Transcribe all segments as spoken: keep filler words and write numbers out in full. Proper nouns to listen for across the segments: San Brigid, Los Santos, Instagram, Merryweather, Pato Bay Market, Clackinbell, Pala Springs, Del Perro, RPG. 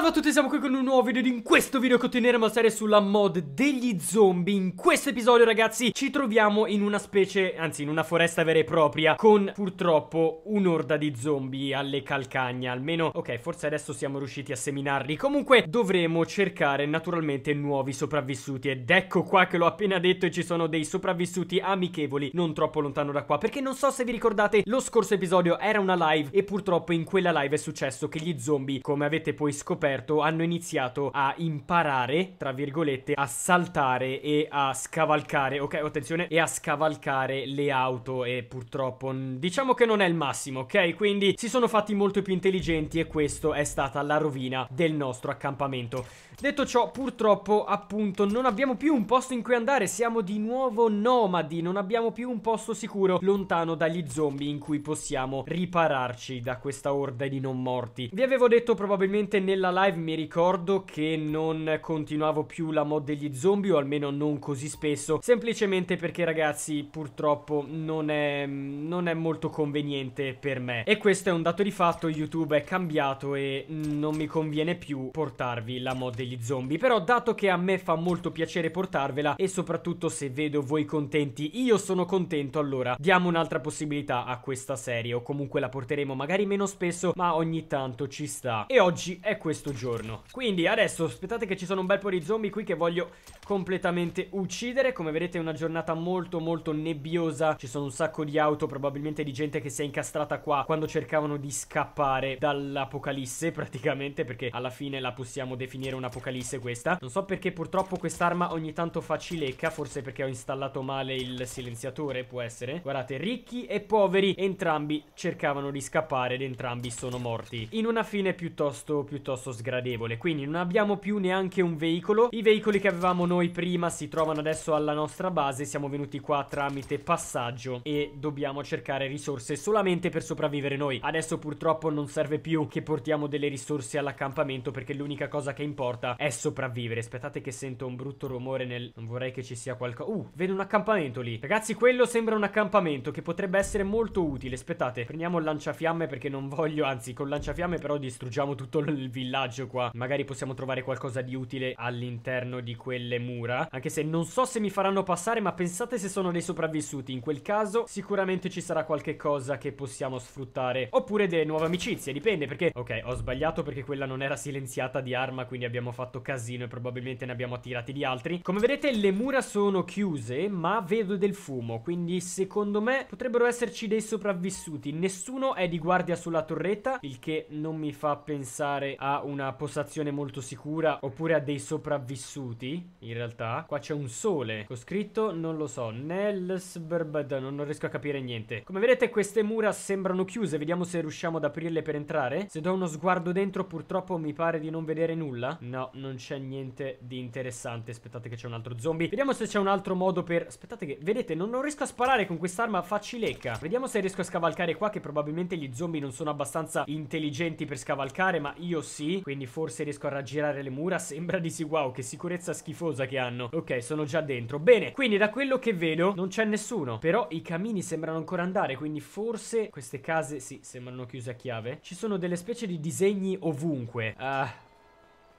Salve a tutti, siamo qui con un nuovo video ed in questo video continueremo la serie sulla mod degli zombie. In questo episodio, ragazzi, ci troviamo in una specie, anzi in una foresta vera e propria, con purtroppo un'orda di zombie alle calcagna. Almeno, ok, forse adesso siamo riusciti a seminarli. Comunque dovremo cercare naturalmente nuovi sopravvissuti. Ed ecco qua che l'ho appena detto e ci sono dei sopravvissuti amichevoli non troppo lontano da qua. Perché non so se vi ricordate, lo scorso episodio era una live e purtroppo in quella live è successo che gli zombie, come avete poi scoperto, hanno iniziato a imparare, tra virgolette, a saltare e a scavalcare, ok, attenzione, e a scavalcare le auto, e purtroppo diciamo che non è il massimo, ok, quindi si sono fatti molto più intelligenti e questa è stata la rovina del nostro accampamento. Detto ciò, purtroppo appunto non abbiamo più un posto in cui andare, siamo di nuovo nomadi, non abbiamo più un posto sicuro lontano dagli zombie in cui possiamo ripararci da questa orda di non morti. Vi avevo detto probabilmente nella live, mi ricordo, che non continuavo più la mod degli zombie, o almeno non così spesso, semplicemente perché, ragazzi, purtroppo non è, non è molto conveniente per me, e questo è un dato di fatto. YouTube è cambiato e non mi conviene più portarvi la mod degli zombie, però dato che a me fa molto piacere portarvela e soprattutto se vedo voi contenti io sono contento, allora diamo un'altra possibilità a questa serie, o comunque la porteremo magari meno spesso, ma ogni tanto ci sta, e oggi è questo giorno. Quindi adesso aspettate che ci sono un bel po' di zombie qui che voglio completamente uccidere. Come vedete è una giornata molto molto nebbiosa, ci sono un sacco di auto, probabilmente di gente che si è incastrata qua quando cercavano di scappare dall'apocalisse praticamente, perché alla fine la possiamo definire un'apocalisse questa. Non so perché purtroppo quest'arma ogni tanto fa cilecca, forse perché ho installato male il silenziatore, può essere. Guardate, ricchi e poveri entrambi cercavano di scappare ed entrambi sono morti in una fine piuttosto piuttosto sgradevole. Quindi non abbiamo più neanche un veicolo. I veicoli che avevamo noi prima si trovano adesso alla nostra base, siamo venuti qua tramite passaggio e dobbiamo cercare risorse solamente per sopravvivere noi. Adesso purtroppo non serve più che portiamo delle risorse all'accampamento, perché l'unica cosa che importa è sopravvivere. Aspettate che sento un brutto rumore nel... non vorrei che ci sia qualcosa. Uh, vedo un accampamento lì, ragazzi, quello sembra un accampamento che potrebbe essere molto utile. Aspettate, prendiamo il lanciafiamme perché non voglio, anzi col lanciafiamme però distruggiamo tutto il villaggio qua. Magari possiamo trovare qualcosa di utile all'interno di quelle mura, anche se non so se mi faranno passare, ma pensate se sono dei sopravvissuti, in quel caso sicuramente ci sarà qualche cosa che possiamo sfruttare, oppure delle nuove amicizie, dipende. Perché, ok, ho sbagliato perché quella non era silenziata di arma, quindi abbiamo fatto casino e probabilmente ne abbiamo attirati di altri. Come vedete le mura sono chiuse, ma vedo del fumo, quindi secondo me potrebbero esserci dei sopravvissuti. Nessuno è di guardia sulla torretta, il che non mi fa pensare a un una postazione molto sicura, oppure a dei sopravvissuti. In realtà qua c'è un sole con scritto, non lo so, Nelsbrbad, non, non riesco a capire niente. Come vedete queste mura sembrano chiuse, vediamo se riusciamo ad aprirle per entrare. Se do uno sguardo dentro purtroppo mi pare di non vedere nulla. No, non c'è niente di interessante. Aspettate che c'è un altro zombie, vediamo se c'è un altro modo per... aspettate che, vedete, non, non riesco a sparare con quest'arma facilecca. Vediamo se riesco a scavalcare qua, che probabilmente gli zombie non sono abbastanza intelligenti per scavalcare, ma io sì. Quindi forse riesco a raggirare le mura. Sembra di sì. Wow, che sicurezza schifosa che hanno. Ok, sono già dentro. Bene, quindi da quello che vedo non c'è nessuno, però i camini sembrano ancora andare, quindi forse queste case, sì, sembrano chiuse a chiave. Ci sono delle specie di disegni ovunque. Ah... Uh...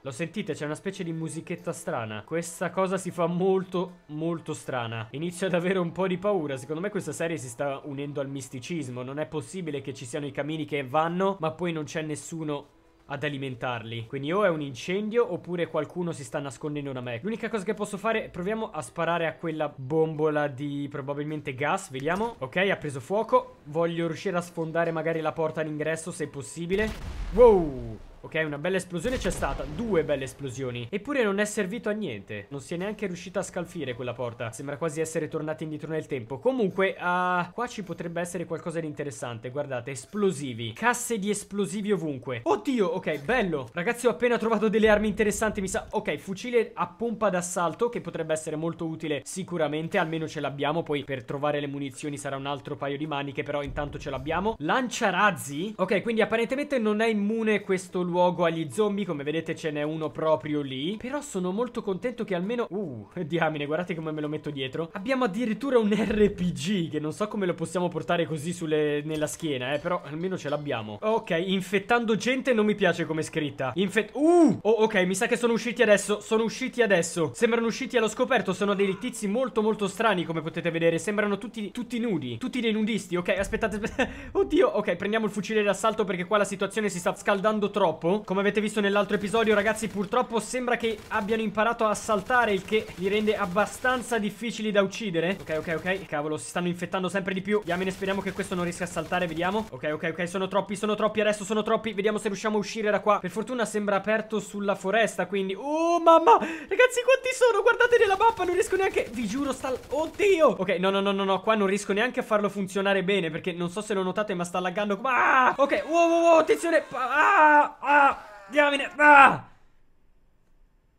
Lo sentite? C'è una specie di musichetta strana. Questa cosa si fa molto, molto strana. Inizio ad avere un po' di paura. Secondo me questa serie si sta unendo al misticismo. Non è possibile che ci siano i camini che vanno, ma poi non c'è nessuno ad alimentarli. Quindi o è un incendio oppure qualcuno si sta nascondendo da me. L'unica cosa che posso fare, proviamo a sparare a quella bombola di probabilmente gas, vediamo. Ok, ha preso fuoco. Voglio riuscire a sfondare magari la porta all'ingresso se possibile. Wow! Ok, una bella esplosione c'è stata, due belle esplosioni, eppure non è servito a niente. Non si è neanche riuscita a scalfire quella porta, sembra quasi essere tornati indietro nel tempo. Comunque, uh, qua ci potrebbe essere qualcosa di interessante. Guardate, esplosivi, casse di esplosivi ovunque. Oddio, ok, bello. Ragazzi, ho appena trovato delle armi interessanti, mi sa. Ok, fucile a pompa d'assalto, che potrebbe essere molto utile sicuramente, almeno ce l'abbiamo. Poi per trovare le munizioni sarà un altro paio di maniche, però intanto ce l'abbiamo. Lanciarazzi, ok, quindi apparentemente non è immune questo luogo luogo agli zombie, come vedete ce n'è uno proprio lì. Però sono molto contento che almeno... Uh, diamine, guardate come me lo metto dietro. Abbiamo addirittura un R P G, che non so come lo possiamo portare così sulle... nella schiena, eh, però almeno ce l'abbiamo. Ok, infettando gente non mi piace come scritta. Infet... Uh! Oh, ok, mi sa che sono usciti adesso, sono usciti adesso. Sembrano usciti allo scoperto, sono dei tizi molto molto strani, come potete vedere. Sembrano tutti, tutti nudi, tutti dei nudisti. Ok, aspettate, aspettate. Oddio, ok, prendiamo il fucile d'assalto perché qua la situazione si sta scaldando troppo. Come avete visto nell'altro episodio, ragazzi, purtroppo sembra che abbiano imparato a assaltare, il che li rende abbastanza difficili da uccidere. Ok, ok, ok, cavolo, si stanno infettando sempre di più. Diamine, speriamo che questo non riesca a saltare, vediamo. Ok, ok, ok, sono troppi, sono troppi, adesso sono troppi. Vediamo se riusciamo a uscire da qua. Per fortuna sembra aperto sulla foresta, quindi... Oh, mamma! Ragazzi, quanti sono? Guardate nella mappa, non riesco neanche... Vi giuro, sta... Oddio! Ok, no, no, no, no, no, qua non riesco neanche a farlo funzionare bene, perché non so se lo notate, ma sta laggando... Ah! Ok, wow, wow, wow, attenzione! Ah! Ah! Diamine! Ah!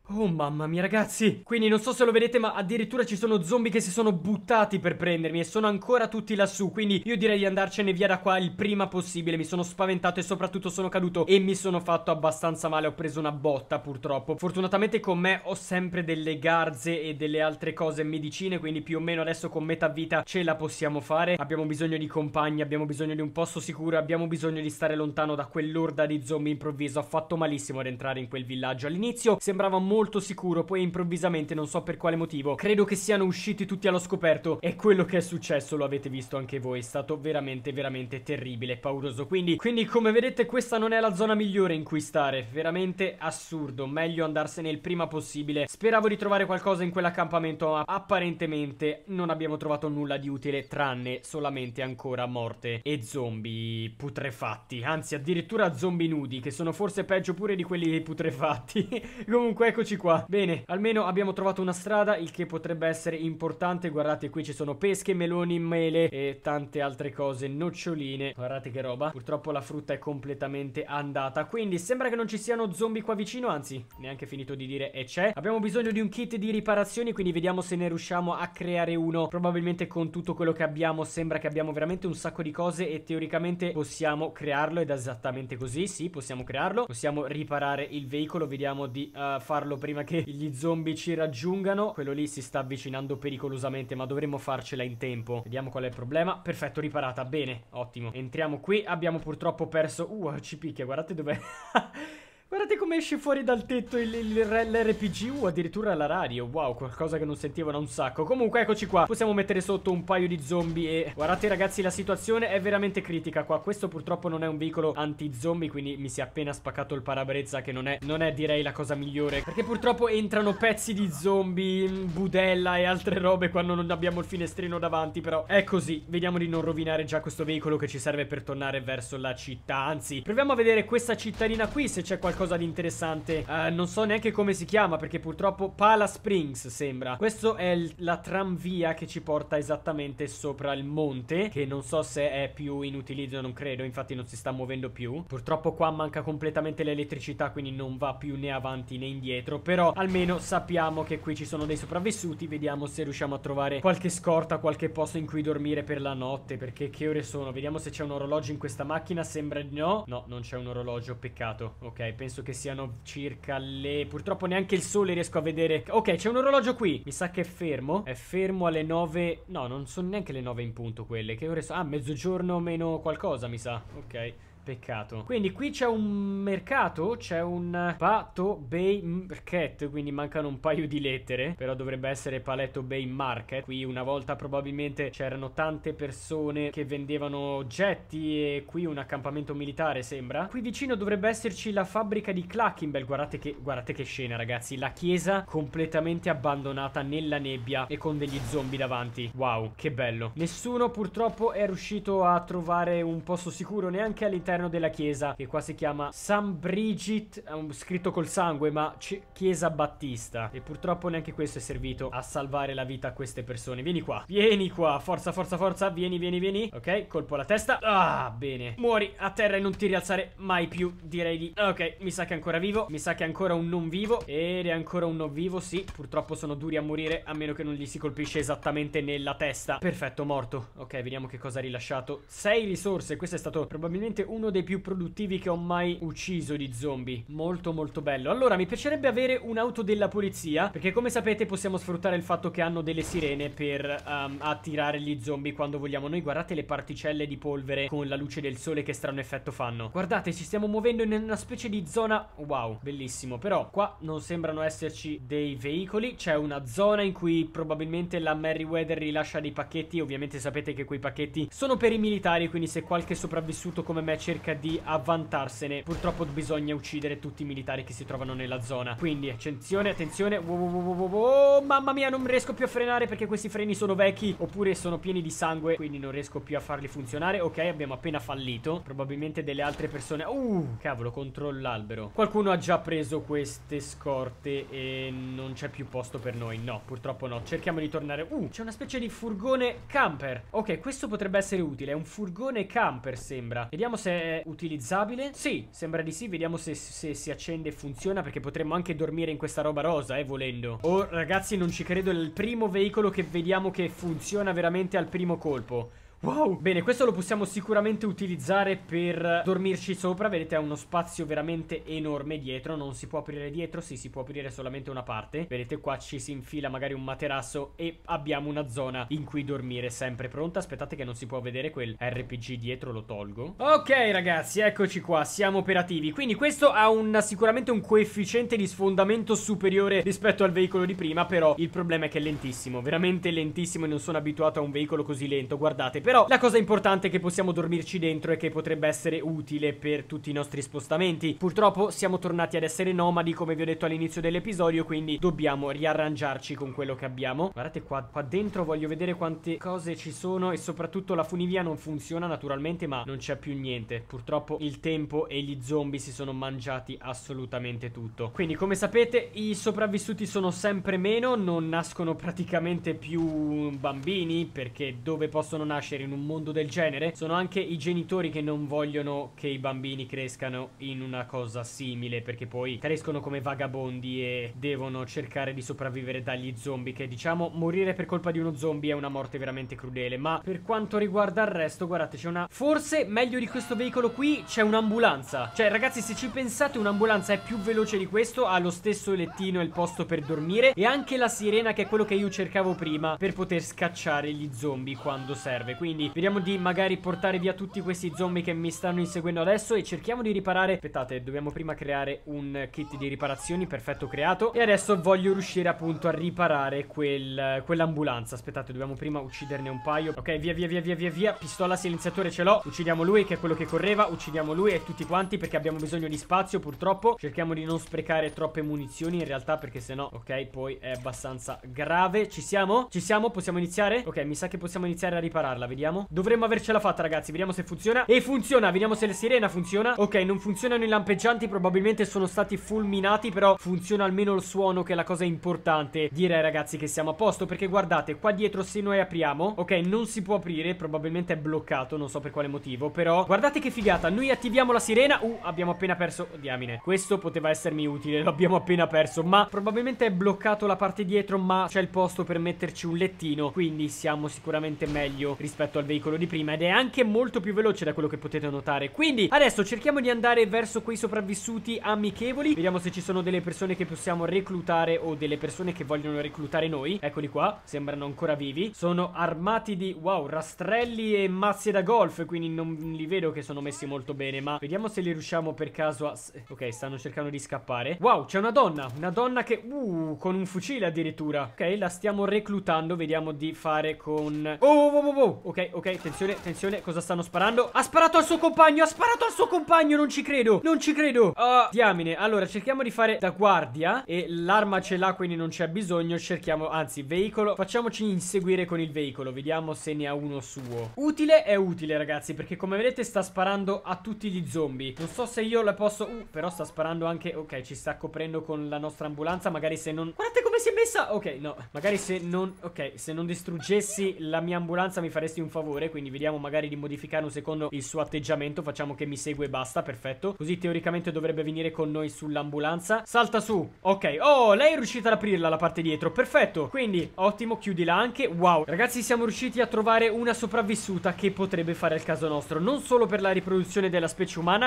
Oh mamma mia, ragazzi. Quindi non so se lo vedete, ma addirittura ci sono zombie che si sono buttati per prendermi e sono ancora tutti lassù. Quindi io direi di andarcene via da qua il prima possibile. Mi sono spaventato e soprattutto sono caduto e mi sono fatto abbastanza male. Ho preso una botta purtroppo. Fortunatamente con me ho sempre delle garze e delle altre cose, medicine, quindi più o meno adesso con metà vita ce la possiamo fare. Abbiamo bisogno di compagni, abbiamo bisogno di un posto sicuro, abbiamo bisogno di stare lontano da quell'orda di zombie improvviso. Ho fatto malissimo ad entrare in quel villaggio. All'inizio sembrava molto molto sicuro, poi improvvisamente, non so per quale motivo, credo che siano usciti tutti allo scoperto e quello che è successo lo avete visto anche voi, è stato veramente veramente terribile e pauroso. Quindi, quindi come vedete questa non è la zona migliore in cui stare, veramente assurdo, meglio andarsene il prima possibile. Speravo di trovare qualcosa in quell'accampamento, ma apparentemente non abbiamo trovato nulla di utile tranne solamente ancora morte e zombie putrefatti, anzi addirittura zombie nudi, che sono forse peggio pure di quelli putrefatti. Comunque eccoci qua. Bene, almeno abbiamo trovato una strada, il che potrebbe essere importante. Guardate, qui ci sono pesche, meloni, mele e tante altre cose, noccioline. Guardate che roba. Purtroppo la frutta è completamente andata, quindi sembra che non ci siano zombie qua vicino, anzi, neanche finito di dire e c'è. Abbiamo bisogno di un kit di riparazioni, quindi vediamo se ne riusciamo a creare uno. Probabilmente con tutto quello che abbiamo sembra che abbiamo veramente un sacco di cose e teoricamente possiamo crearlo ed è esattamente così. Sì, possiamo crearlo, possiamo riparare il veicolo, vediamo di uh, farlo prima che gli zombie ci raggiungano. Quello lì si sta avvicinando pericolosamente, ma dovremmo farcela in tempo. Vediamo qual è il problema. Perfetto, riparata. Bene, ottimo. Entriamo qui. Abbiamo purtroppo perso... Uh, ci picchia, guardate dov'è. Guardate come esce fuori dal tetto l'R P G, uh, addirittura la radio. Wow, qualcosa che non sentivo da un sacco. Comunque eccoci qua, possiamo mettere sotto un paio di zombie e... Guardate ragazzi, la situazione è veramente critica qua. Questo purtroppo non è un veicolo anti-zombie, quindi mi si è appena spaccato il parabrezza, che non è, non è direi la cosa migliore, perché purtroppo entrano pezzi di zombie, budella e altre robe quando non abbiamo il finestrino davanti. Però è così, vediamo di non rovinare già questo veicolo che ci serve per tornare verso la città. Anzi, proviamo a vedere questa cittadina qui, se c'è qualcosa di interessante. uh, Non so neanche come si chiama, perché purtroppo Pala Springs sembra. Questo è la tramvia che ci porta esattamente sopra il monte, che non so se è più in utilizzo, non credo, infatti non si sta muovendo più. Purtroppo qua manca completamente l'elettricità, quindi non va più né avanti né indietro, però almeno sappiamo che qui ci sono dei sopravvissuti. Vediamo se riusciamo a trovare qualche scorta, qualche posto in cui dormire per la notte, perché che ore sono? Vediamo se c'è un orologio in questa macchina, sembra di no. No, non c'è un orologio, peccato. Ok, penso che siano circa le... Purtroppo neanche il sole riesco a vedere. Ok, c'è un orologio qui, mi sa che è fermo. È fermo alle nove. No, non sono neanche le nove in punto quelle. Che ore sono? Ah, mezzogiorno meno qualcosa, mi sa. Ok, peccato. Quindi qui c'è un mercato, c'è un Pato Bay Market, quindi mancano un paio di lettere, però dovrebbe essere Paletto Bay Market. Qui una volta probabilmente c'erano tante persone che vendevano oggetti e qui un accampamento militare sembra. Qui vicino dovrebbe esserci la fabbrica di Clackinbell. Guardate che, guardate che scena ragazzi, la chiesa completamente abbandonata nella nebbia e con degli zombie davanti. Wow, che bello. Nessuno purtroppo è riuscito a trovare un posto sicuro neanche all'interno della chiesa, che qua si chiama San Brigid, scritto col sangue, ma chiesa battista, e purtroppo neanche questo è servito a salvare la vita a queste persone. Vieni qua, vieni qua, forza forza forza, vieni vieni vieni. Ok, colpo alla testa. Ah, bene, muori a terra e non ti rialzare mai più, direi di... Ok, mi sa che è ancora vivo, mi sa che è ancora un non vivo ed è ancora un non vivo. Sì, purtroppo sono duri a morire a meno che non gli si colpisce esattamente nella testa. Perfetto, morto. Ok, vediamo che cosa ha rilasciato. Sei risorse, questo è stato probabilmente un uno dei più produttivi che ho mai ucciso di zombie. Molto molto bello. Allora mi piacerebbe avere un'auto della polizia, perché come sapete possiamo sfruttare il fatto che hanno delle sirene per um, attirare gli zombie quando vogliamo noi. Guardate le particelle di polvere con la luce del sole, che strano effetto fanno. Guardate, ci stiamo muovendo in una specie di zona. Wow, bellissimo. Però qua non sembrano esserci dei veicoli. C'è una zona in cui probabilmente la Merryweather rilascia dei pacchetti. Ovviamente sapete che quei pacchetti sono per i militari, quindi se qualche sopravvissuto come me cerca di avvantarsene, purtroppo bisogna uccidere tutti i militari che si trovano nella zona. Quindi attenzione, attenzione. Wow, wow, wow, wow, wow. Mamma mia, non riesco più a frenare perché questi freni sono vecchi oppure sono pieni di sangue, quindi non riesco più a farli funzionare. Ok, abbiamo appena fallito. Probabilmente delle altre persone. Uh, cavolo, contro l'albero. Qualcuno ha già preso queste scorte e non c'è più posto per noi. No, purtroppo no. Cerchiamo di tornare. Uh, c'è una specie di furgone camper. Ok, questo potrebbe essere utile. È un furgone camper, sembra. Vediamo se è utilizzabile. Sì, sembra di sì. Vediamo se, se si accende e funziona, perché potremmo anche dormire in questa roba rosa, eh, volendo. Oh, ragazzi, non ci credo. È il primo veicolo che vediamo che funziona veramente al primo colpo. Wow, bene, questo lo possiamo sicuramente utilizzare per dormirci sopra. Vedete, ha uno spazio veramente enorme dietro. Non si può aprire dietro, sì, si può aprire solamente una parte. Vedete, qua ci si infila magari un materasso e abbiamo una zona in cui dormire sempre pronta. Aspettate che non si può vedere quel R P G dietro, lo tolgo. Ok ragazzi, eccoci qua, siamo operativi. Quindi questo ha un, sicuramente un coefficiente di sfondamento superiore rispetto al veicolo di prima. Però il problema è che è lentissimo, veramente lentissimo, e non sono abituato a un veicolo così lento, guardate. Però la cosa importante è che possiamo dormirci dentro e che potrebbe essere utile per tutti i nostri spostamenti. Purtroppo siamo tornati ad essere nomadi, come vi ho detto all'inizio dell'episodio, quindi dobbiamo riarrangiarci con quello che abbiamo. Guardate qua, qua dentro voglio vedere quante cose ci sono, e soprattutto la funivia non funziona naturalmente, ma non c'è più niente. Purtroppo il tempo e gli zombie si sono mangiati assolutamente tutto. Quindi come sapete i sopravvissuti sono sempre meno, non nascono praticamente più bambini, perché dove possono nascere in un mondo del genere? Sono anche i genitori che non vogliono che i bambini crescano in una cosa simile, perché poi crescono come vagabondi e devono cercare di sopravvivere dagli zombie, che diciamo morire per colpa di uno zombie è una morte veramente crudele. Ma per quanto riguarda il resto, guardate, c'è una, forse meglio di questo veicolo qui c'è un'ambulanza. Cioè ragazzi, se ci pensate, un'ambulanza è più veloce di questo, ha lo stesso lettino e il posto per dormire, e anche la sirena, che è quello che io cercavo prima per poter scacciare gli zombie quando serve. Quindi Quindi vediamo di magari portare via tutti questi zombie che mi stanno inseguendo adesso, e cerchiamo di riparare. Aspettate, dobbiamo prima creare un kit di riparazioni. Perfetto, creato. E adesso voglio riuscire appunto a riparare quel, quell'ambulanza. Aspettate, dobbiamo prima ucciderne un paio. Ok, via via via via via via. Pistola silenziatore ce l'ho. Uccidiamo lui, che è quello che correva. Uccidiamo lui e tutti quanti, perché abbiamo bisogno di spazio purtroppo. Cerchiamo di non sprecare troppe munizioni in realtà, perché sennò, ok, poi è abbastanza grave. Ci siamo? Ci siamo? Possiamo iniziare? Ok, mi sa che possiamo iniziare a ripararla. Vediamo. Dovremmo avercela fatta ragazzi, vediamo se funziona. E funziona, vediamo se la sirena funziona. Ok, non funzionano i lampeggianti, probabilmente sono stati fulminati, però funziona almeno il suono, che è la cosa importante. Direi ragazzi che siamo a posto, perché guardate, qua dietro se noi apriamo, ok, non si può aprire, probabilmente è bloccato, non so per quale motivo. Però guardate che figata, noi attiviamo la sirena. Uh, abbiamo appena perso, oh, diamine. Questo poteva essermi utile, l'abbiamo appena perso. Ma probabilmente è bloccato la parte dietro, ma c'è il posto per metterci un lettino, quindi siamo sicuramente meglio rispetto al veicolo di prima, ed è anche molto più veloce, da quello che potete notare. Quindi adesso cerchiamo di andare verso quei sopravvissuti amichevoli. Vediamo se ci sono delle persone che possiamo reclutare, o delle persone che vogliono reclutare noi. Eccoli qua, sembrano ancora vivi. Sono armati di, wow, rastrelli e mazze da golf, quindi non li vedo che sono messi molto bene. Ma vediamo se li riusciamo per caso a... Ok, stanno cercando di scappare. Wow, c'è una donna, una donna che uh, con un fucile addirittura. Ok, la stiamo reclutando, vediamo di fare con... Oh, oh, oh, oh, oh. Ok, ok, attenzione, attenzione, cosa stanno sparando? Ha sparato al suo compagno, ha sparato al suo compagno, non ci credo, non ci credo. Uh, diamine, allora cerchiamo di fare da guardia, e l'arma ce l'ha, quindi non c'è bisogno. Cerchiamo, anzi, veicolo, facciamoci inseguire con il veicolo, vediamo se ne ha uno suo. Utile è utile ragazzi, perché come vedete sta sparando a tutti gli zombie. Non so se io la posso, uh, però sta sparando anche, ok, ci sta coprendo con la nostra ambulanza, magari se non... Guardate come si è messa, ok, no, magari se non, ok, se non distruggessi la mia ambulanza mi faresti un un favore, quindi vediamo magari di modificare un secondo il suo atteggiamento. Facciamo che mi segue e basta, perfetto. Così teoricamente dovrebbe venire con noi sull'ambulanza. Salta su, ok. Oh, lei è riuscita ad aprirla la parte dietro, perfetto. Quindi ottimo, chiudila anche. Wow, ragazzi, siamo riusciti a trovare una sopravvissuta che potrebbe fare il caso nostro, non solo per la riproduzione della specie umana,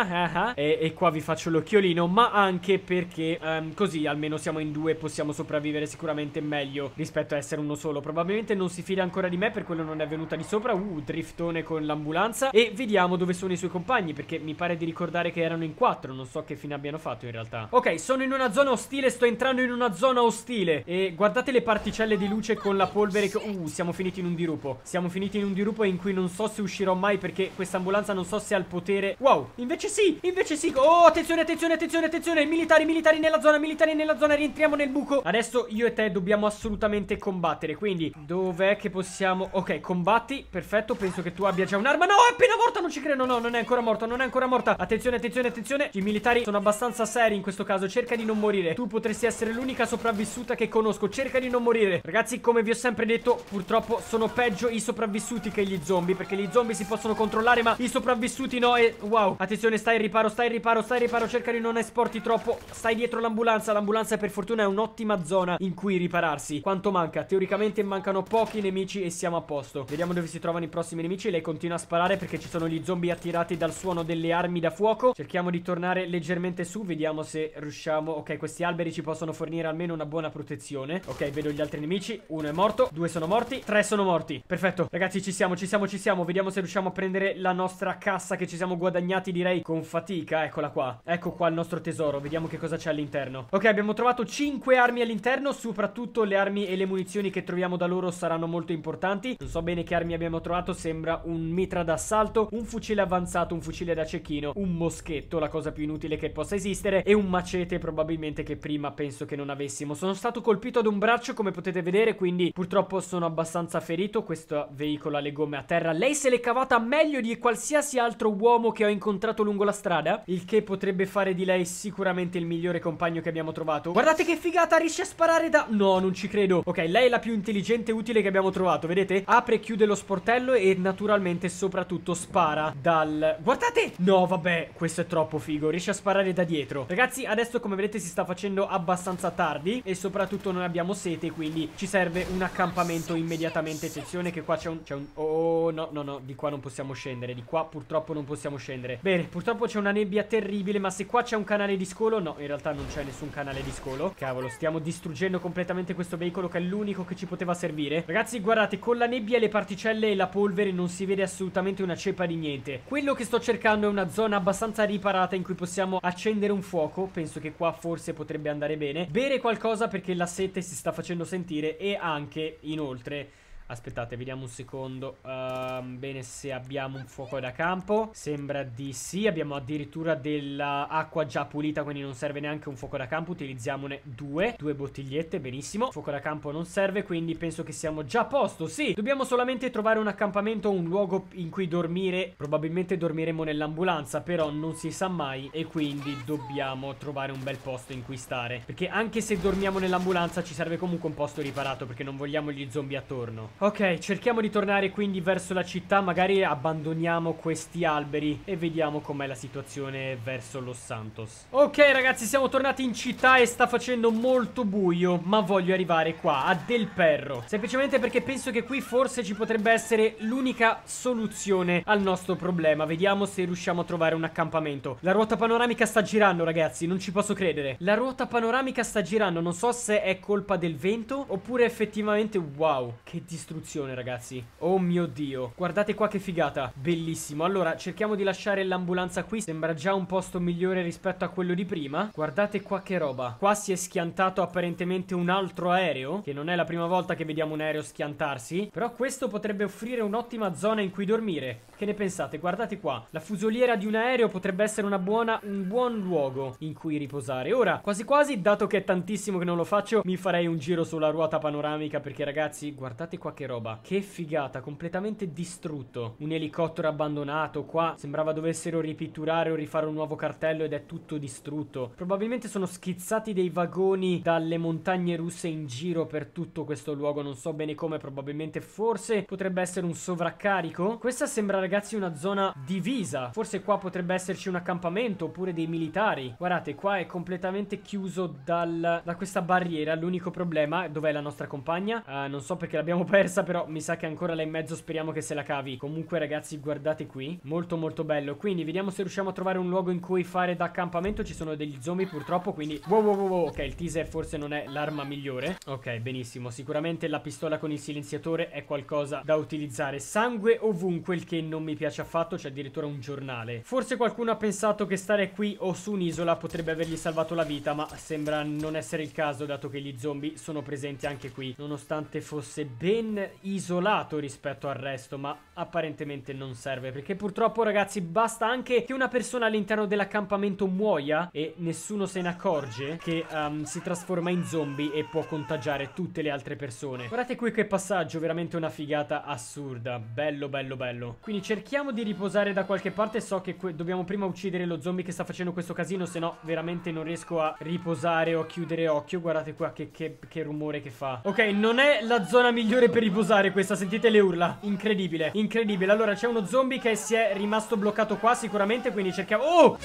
e, e qua vi faccio l'occhiolino, ma anche perché um, così almeno siamo in due, possiamo sopravvivere sicuramente meglio rispetto a essere uno solo. Probabilmente non si fida ancora di me, per quello non è venuta di sopra. Uh, driftone con l'ambulanza. E vediamo dove sono i suoi compagni, perché mi pare di ricordare che erano in quattro. Non so che fine abbiano fatto in realtà. Ok, sono in una zona ostile, sto entrando in una zona ostile. E guardate le particelle di luce con la polvere che... Uh, siamo finiti in un dirupo. Siamo finiti in un dirupo in cui non so se uscirò mai, perché questa ambulanza non so se ha il potere. Wow, invece sì, invece sì. Oh, attenzione, attenzione, attenzione, attenzione. Militari, militari nella zona, militari nella zona. Rientriamo nel buco. Adesso io e te dobbiamo assolutamente combattere. Quindi dov'è che possiamo... Ok, combatti, perfetto. Penso che tu abbia già un'arma. No, è appena morta, non ci credo. No, non è ancora morta, non è ancora morta. Attenzione, attenzione, attenzione. I militari sono abbastanza seri in questo caso. Cerca di non morire. Tu potresti essere l'unica sopravvissuta che conosco. Cerca di non morire. Ragazzi, come vi ho sempre detto, purtroppo sono peggio i sopravvissuti che gli zombie, perché gli zombie si possono controllare, ma i sopravvissuti no. E wow, attenzione, stai in riparo, stai in riparo, stai in riparo. Cerca di non esporti troppo. Stai dietro l'ambulanza. L'ambulanza per fortuna è un'ottima zona in cui ripararsi. Quanto manca? Teoricamente mancano pochi nemici e siamo a posto. Vediamo dove si trovano i prossimi nemici. Lei continua a sparare perché ci sono gli zombie attirati dal suono delle armi da fuoco. Cerchiamo di tornare leggermente su. Vediamo se riusciamo. Ok, questi alberi ci possono fornire almeno una buona protezione. Ok, vedo gli altri nemici. Uno è morto, due sono morti, tre sono morti. Perfetto, ragazzi, ci siamo, ci siamo, ci siamo. Vediamo se riusciamo a prendere la nostra cassa che ci siamo guadagnati, direi, con fatica. Eccola qua. Ecco qua il nostro tesoro. Vediamo che cosa c'è all'interno. Ok, abbiamo trovato cinque armi all'interno. Soprattutto le armi e le munizioni che troviamo da loro saranno molto importanti. Non so bene che armi abbiamo trovato. Sembra un mitra d'assalto, un fucile avanzato, un fucile da cecchino, un moschetto, la cosa più inutile che possa esistere, e un macete probabilmente, che prima penso che non avessimo. Sono stato colpito ad un braccio, come potete vedere, quindi purtroppo sono abbastanza ferito. Questo veicolo ha le gomme a terra. Lei se l'è cavata meglio di qualsiasi altro uomo che ho incontrato lungo la strada, il che potrebbe fare di lei sicuramente il migliore compagno che abbiamo trovato. Guardate che figata, riesce a sparare da... No, non ci credo. Ok, lei è la più intelligente e utile che abbiamo trovato, vedete? Apre e chiude lo sportello e naturalmente soprattutto spara dal... Guardate! No, vabbè, questo è troppo figo. Riesce a sparare da dietro. Ragazzi, adesso come vedete si sta facendo abbastanza tardi e soprattutto noi abbiamo sete, quindi ci serve un accampamento immediatamente. Attenzione che qua c'è un... c'è un... Oh, no, no, no, di qua non possiamo scendere. Di qua purtroppo non possiamo scendere. Bene, purtroppo c'è una nebbia terribile, ma se qua c'è un canale di scolo... No, in realtà non c'è nessun canale di scolo. Cavolo, stiamo distruggendo completamente questo veicolo che è l'unico che ci poteva servire. Ragazzi, guardate, con la nebbia, le particelle e la polvere non si vede assolutamente una ceppa di niente. Quello che sto cercando è una zona abbastanza riparata in cui possiamo accendere un fuoco. Penso che qua forse potrebbe andare bene. Bere qualcosa perché la sete si sta facendo sentire, e anche inoltre... Aspettate, vediamo un secondo. uh, Bene, se abbiamo un fuoco da campo. Sembra di sì. Abbiamo addirittura dell'acqua già pulita, quindi non serve neanche un fuoco da campo. Utilizziamone due, due bottigliette, benissimo. Fuoco da campo non serve, quindi penso che siamo già a posto, sì. Dobbiamo solamente trovare un accampamento, un luogo in cui dormire. Probabilmente dormiremo nell'ambulanza, però non si sa mai, e quindi dobbiamo trovare un bel posto in cui stare, perché anche se dormiamo nell'ambulanza ci serve comunque un posto riparato, perché non vogliamo gli zombie attorno. Ok, cerchiamo di tornare quindi verso la città. Magari abbandoniamo questi alberi e vediamo com'è la situazione verso Los Santos. Ok ragazzi, siamo tornati in città e sta facendo molto buio, ma voglio arrivare qua a Del Perro, semplicemente perché penso che qui forse ci potrebbe essere l'unica soluzione al nostro problema. Vediamo se riusciamo a trovare un accampamento. La ruota panoramica sta girando, ragazzi, non ci posso credere. La ruota panoramica sta girando. Non so se è colpa del vento oppure effettivamente... Wow, che distruzione, ragazzi. Oh mio Dio, guardate qua che figata. Bellissimo. Allora cerchiamo di lasciare l'ambulanza qui. Sembra già un posto migliore rispetto a quello di prima. Guardate qua che roba. Qua si è schiantato apparentemente un altro aereo, che non è la prima volta che vediamo un aereo schiantarsi, però questo potrebbe offrire un'ottima zona in cui dormire. Che ne pensate? Guardate qua, la fusoliera di un aereo potrebbe essere una buona, un buon luogo in cui riposare. Ora, quasi quasi, dato che è tantissimo che non lo faccio, mi farei un giro sulla ruota panoramica, perché ragazzi, guardate qua che roba, che figata, completamente distrutto. Un elicottero abbandonato qua, sembrava dovessero ripitturare o rifare un nuovo cartello ed è tutto distrutto. Probabilmente sono schizzati dei vagoni dalle montagne russe in giro per tutto questo luogo, non so bene come, probabilmente, forse potrebbe essere un sovraccarico. Questa sembra, ragazzi, una zona divisa. Forse qua potrebbe esserci un accampamento oppure dei militari. Guardate, qua è completamente chiuso dal, da questa barriera. L'unico problema... Dov'è la nostra compagna? Uh, non so perché l'abbiamo persa, però mi sa che ancora là in mezzo. Speriamo che se la cavi. Comunque, ragazzi, guardate qui. Molto molto bello. Quindi vediamo se riusciamo a trovare un luogo in cui fare da accampamento. Ci sono degli zombie purtroppo, quindi... Wow, wow, wow, wow. Ok, il teaser forse non è l'arma migliore. Ok, benissimo. Sicuramente la pistola con il silenziatore è qualcosa da utilizzare. Sangue ovunque, il che non mi piace affatto. C'è addirittura un giornale. Forse qualcuno ha pensato che stare qui o su un'isola potrebbe avergli salvato la vita, ma sembra non essere il caso, dato che gli zombie sono presenti anche qui, nonostante fosse ben isolato rispetto al resto. Ma apparentemente non serve, perché purtroppo, ragazzi, basta anche che una persona all'interno dell'accampamento muoia e nessuno se ne accorge, che um, si trasforma in zombie e può contagiare tutte le altre persone. Guardate qui che passaggio, veramente una figata assurda. Bello bello bello. Quindi cerchiamo di riposare da qualche parte. So che dobbiamo prima uccidere lo zombie che sta facendo questo casino, se no veramente non riesco a riposare o a chiudere occhio. Guardate qua che, che, che rumore che fa. Ok, non è la zona migliore per riposare questa. Sentite le urla. Incredibile, incredibile. Allora c'è uno zombie che si è rimasto bloccato qua sicuramente, quindi cerchiamo... Oh!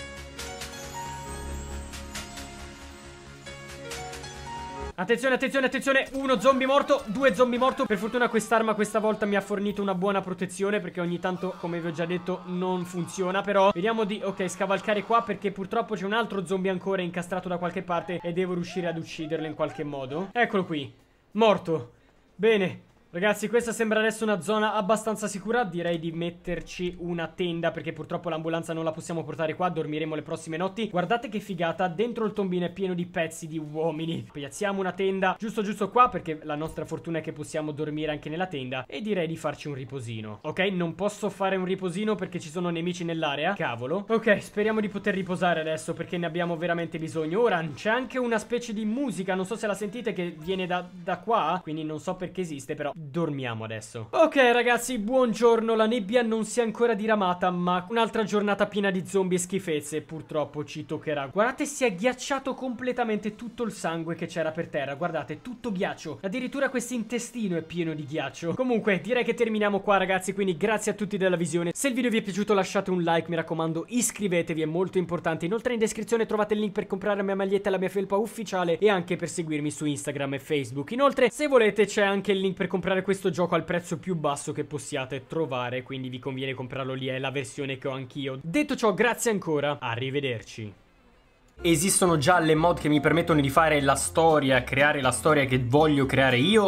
Attenzione, attenzione, attenzione, uno zombie morto, due zombie morto. Per fortuna quest'arma questa volta mi ha fornito una buona protezione, perché ogni tanto, come vi ho già detto, non funziona. Però vediamo di, ok, scavalcare qua, perché purtroppo c'è un altro zombie ancora incastrato da qualche parte e devo riuscire ad ucciderlo in qualche modo. Eccolo qui, morto. Bene. Ragazzi, questa sembra adesso una zona abbastanza sicura. Direi di metterci una tenda, perché purtroppo l'ambulanza non la possiamo portare qua. Dormiremo le prossime notti. Guardate che figata, dentro il tombino è pieno di pezzi di uomini. Piazziamo una tenda giusto giusto qua, perché la nostra fortuna è che possiamo dormire anche nella tenda. E direi di farci un riposino. Ok, non posso fare un riposino perché ci sono nemici nell'area. Cavolo. Ok, speriamo di poter riposare adesso, perché ne abbiamo veramente bisogno. Ora c'è anche una specie di musica, non so se la sentite, che viene da, da qua, quindi non so perché esiste, però dormiamo adesso. Ok ragazzi, buongiorno. La nebbia non si è ancora diramata, ma un'altra giornata piena di zombie e schifezze purtroppo ci toccherà. Guardate, si è ghiacciato completamente tutto il sangue che c'era per terra. Guardate, tutto ghiaccio. Addirittura questo intestino è pieno di ghiaccio. Comunque direi che terminiamo qua ragazzi, quindi grazie a tutti della visione. Se il video vi è piaciuto lasciate un like, mi raccomando iscrivetevi, è molto importante. Inoltre in descrizione trovate il link per comprare la mia maglietta e la mia felpa ufficiale, e anche per seguirmi su Instagram e Facebook. Inoltre se volete c'è anche il link per comprare questo gioco al prezzo più basso che possiate trovare, quindi vi conviene comprarlo lì, è la versione che ho anch'io. Detto ciò, grazie ancora, arrivederci. Esistono già le mod che mi permettono di fare la storia, creare la storia che voglio creare io.